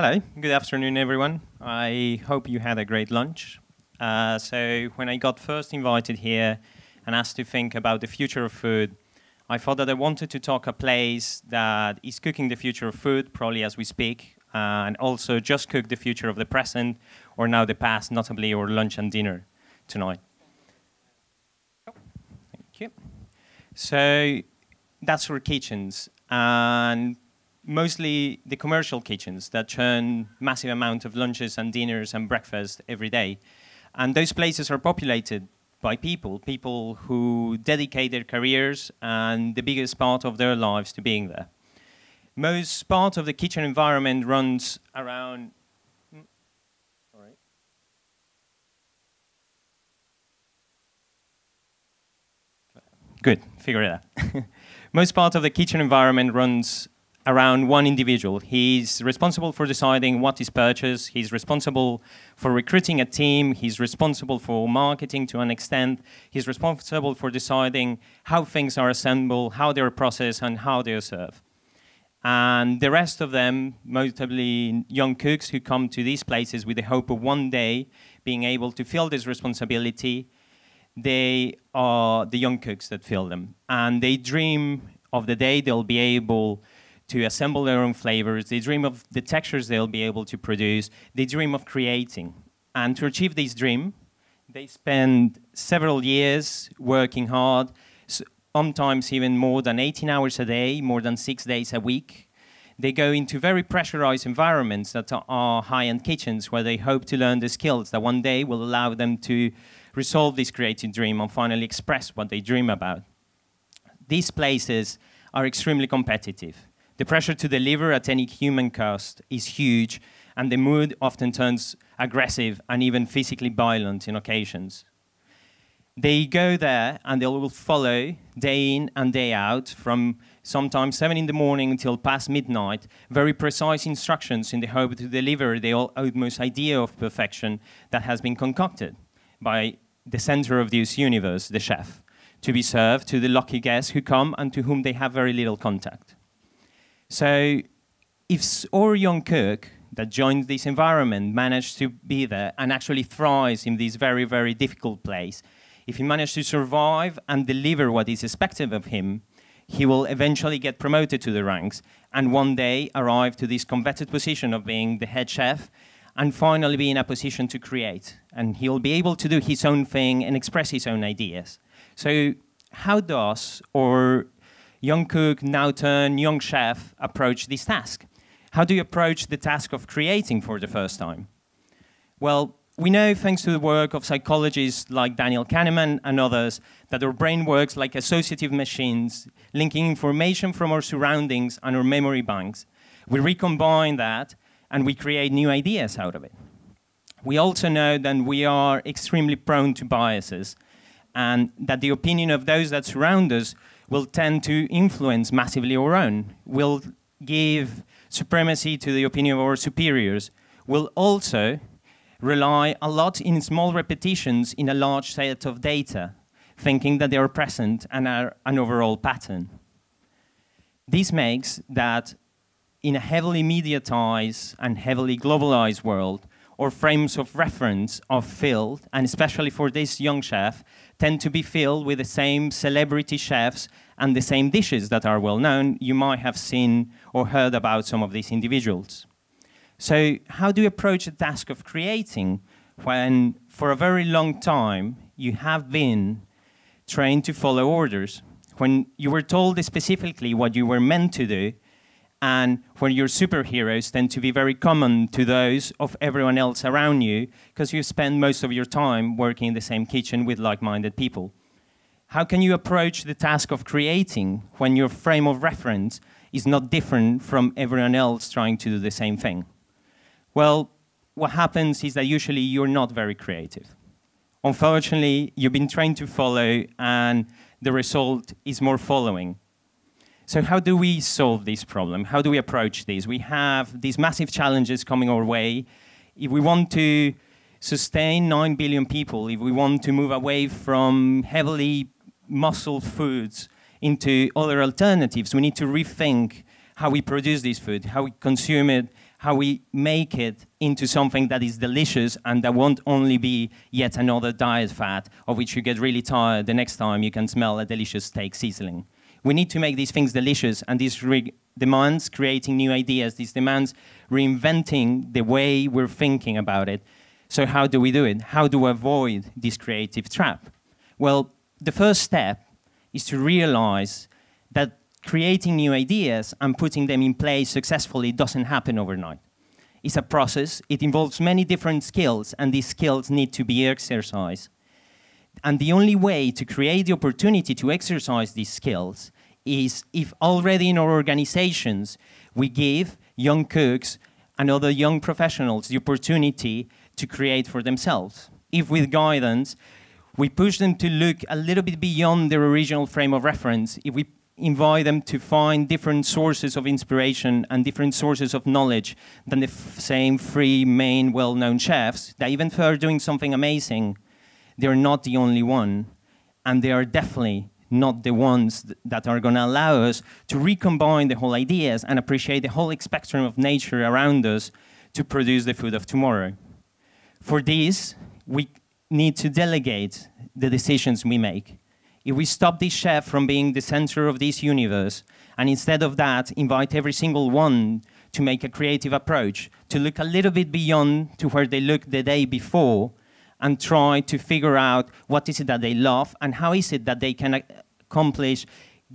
Hello, good afternoon everyone. I hope you had a great lunch. So when I got first invited here and asked to think about the future of food, I thought that I wanted to talk a place that is cooking the future of food, probably as we speak, and also just cook the future of the present, or now the past, notably our lunch and dinner tonight. Thank you. So that's our kitchens, and mostly the commercial kitchens that churn massive amount of lunches and dinners and breakfast every day. And those places are populated by people who dedicate their careers and the biggest part of their lives to being there. Most part of the kitchen environment runs around Most part of the kitchen environment runs around one individual. He's responsible for deciding what is purchased, he's responsible for recruiting a team, he's responsible for marketing to an extent, he's responsible for deciding how things are assembled, how they're processed, and how they're served. And the rest of them, notably young cooks who come to these places with the hope of one day being able to fill this responsibility, they are the young cooks that fill them. And they dream of the day they'll be able to assemble their own flavors, they dream of the textures they'll be able to produce, they dream of creating. And to achieve this dream, they spend several years working hard, sometimes even more than 18 hours a day, more than 6 days a week. They go into very pressurized environments that are high-end kitchens where they hope to learn the skills that one day will allow them to resolve this creative dream and finally express what they dream about. These places are extremely competitive. The pressure to deliver at any human cost is huge, and the mood often turns aggressive and even physically violent in occasions. They go there and they will follow day in and day out from sometimes 7 in the morning until past midnight, very precise instructions in the hope to deliver the utmost idea of perfection that has been concocted by the center of this universe, the chef, to be served to the lucky guests who come and to whom they have very little contact. So if our young cook that joins this environment manages to be there and actually thrives in this very, very difficult place, if he manages to survive and deliver what is expected of him, he will eventually get promoted to the ranks and one day arrive to this coveted position of being the head chef and finally be in a position to create. And he'll be able to do his own thing and express his own ideas. So how does our young cook, now turn young chef, approach this task? How do you approach the task of creating for the first time? Well, we know, thanks to the work of psychologists like Daniel Kahneman and others, that our brain works like associative machines, linking information from our surroundings and our memory banks. We recombine that, and we create new ideas out of it. We also know that we are extremely prone to biases, and that the opinion of those that surround us will tend to influence massively our own, will give supremacy to the opinion of our superiors, will also rely a lot in small repetitions in a large set of data, thinking that they are present and are an overall pattern. This makes that in a heavily mediatized and heavily globalized world, or frames of reference are filled, and especially for this young chef, tend to be filled with the same celebrity chefs and the same dishes that are well known. You might have seen or heard about some of these individuals. So how do you approach the task of creating when for a very long time you have been trained to follow orders, when you were told specifically what you were meant to do, and when your superheroes tend to be very common to those of everyone else around you because you spend most of your time working in the same kitchen with like-minded people? How can you approach the task of creating when your frame of reference is not different from everyone else trying to do the same thing? Well, what happens is that usually you're not very creative. Unfortunately, you've been trained to follow, and the result is more following. So how do we solve this problem? How do we approach this? We have these massive challenges coming our way. If we want to sustain 9 billion people, if we want to move away from heavily muscle foods into other alternatives, we need to rethink how we produce this food, how we consume it, how we make it into something that is delicious and that won't only be yet another diet fad of which you get really tired the next time you can smell a delicious steak sizzling. We need to make these things delicious, and this demands creating new ideas. This demands reinventing the way we're thinking about it. So how do we do it? How do we avoid this creative trap? Well, the first step is to realize that creating new ideas and putting them in place successfully doesn't happen overnight. It's a process. It involves many different skills, and these skills need to be exercised. And the only way to create the opportunity to exercise these skills is if already in our organizations we give young cooks and other young professionals the opportunity to create for themselves. If with guidance we push them to look a little bit beyond their original frame of reference, if we invite them to find different sources of inspiration and different sources of knowledge than the same three main well-known chefs, that even if they are doing something amazing, they're not the only one, and they are definitely not the ones that are going to allow us to recombine the whole ideas and appreciate the whole spectrum of nature around us to produce the food of tomorrow. For this, we need to delegate the decisions we make. If we stop this chef from being the center of this universe, and instead of that, invite every single one to make a creative approach, to look a little bit beyond to where they looked the day before, and try to figure out what is it that they love and how is it that they can accomplish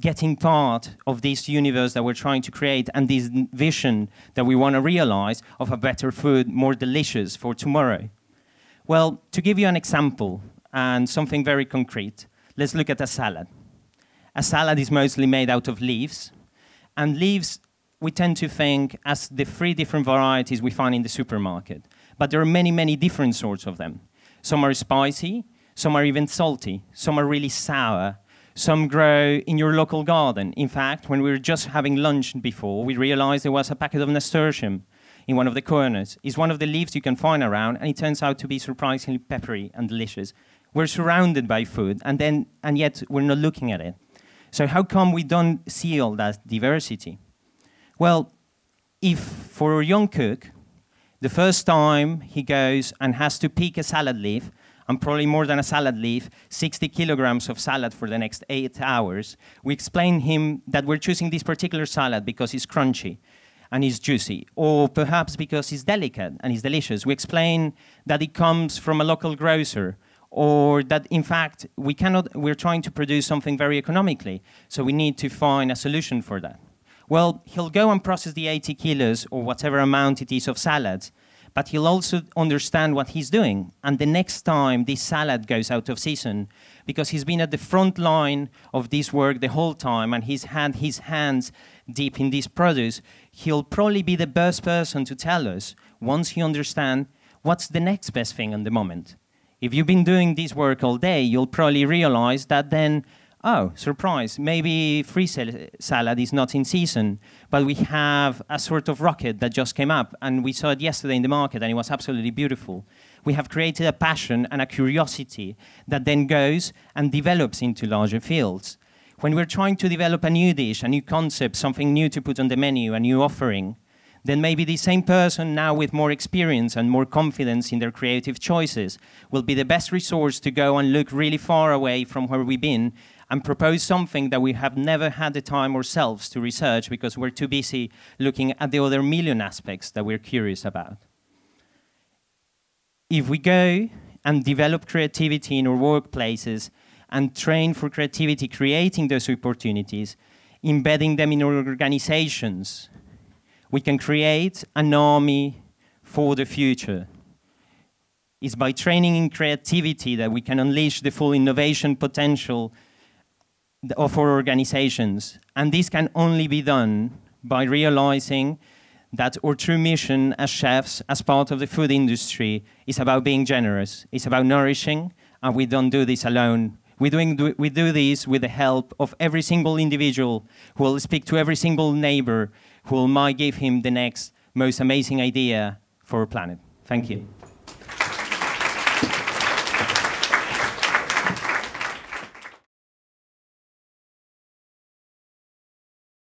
getting part of this universe that we're trying to create and this vision that we want to realize of a better food, more delicious for tomorrow. Well, to give you an example and something very concrete, let's look at a salad. A salad is mostly made out of leaves, and leaves we tend to think as the three different varieties we find in the supermarket, but there are many, many different sorts of them. Some are spicy, some are even salty, some are really sour, some grow in your local garden. In fact, when we were just having lunch before, we realized there was a packet of nasturtium in one of the corners. It's one of the leaves you can find around, and it turns out to be surprisingly peppery and delicious. We're surrounded by food, and yet we're not looking at it. So how come we don't see all that diversity? Well, if for a young cook, the first time he goes and has to pick a salad leaf, and probably more than a salad leaf, 60 kilograms of salad for the next 8 hours, we explain him that we're choosing this particular salad because it's crunchy and it's juicy, or perhaps because it's delicate and it's delicious. We explain that it comes from a local grocer, or that in fact we're trying to produce something very economically, so we need to find a solution for that. Well, he'll go and process the 80 kilos or whatever amount it is of salads, but he'll also understand what he's doing. And the next time this salad goes out of season, because he's been at the front line of this work the whole time and he's had his hands deep in this produce, he'll probably be the best person to tell us, once he understands what's the next best thing at the moment. If you've been doing this work all day, you'll probably realize that then, oh, surprise, maybe free salad is not in season, but we have a sort of rocket that just came up, and we saw it yesterday in the market, and it was absolutely beautiful. We have created a passion and a curiosity that then goes and develops into larger fields. When we're trying to develop a new dish, a new concept, something new to put on the menu, a new offering, then maybe the same person now with more experience and more confidence in their creative choices will be the best resource to go and look really far away from where we've been and propose something that we have never had the time ourselves to research because we're too busy looking at the other million aspects that we're curious about. If we go and develop creativity in our workplaces and train for creativity, creating those opportunities, embedding them in our organizations, we can create an army for the future. It's by training in creativity that we can unleash the full innovation potential of our organizations. And this can only be done by realizing that our true mission as chefs, as part of the food industry, is about being generous. It's about nourishing, and we don't do this alone. We do this with the help of every single individual who will speak to every single neighbor who might give him the next most amazing idea for our planet. Thank you.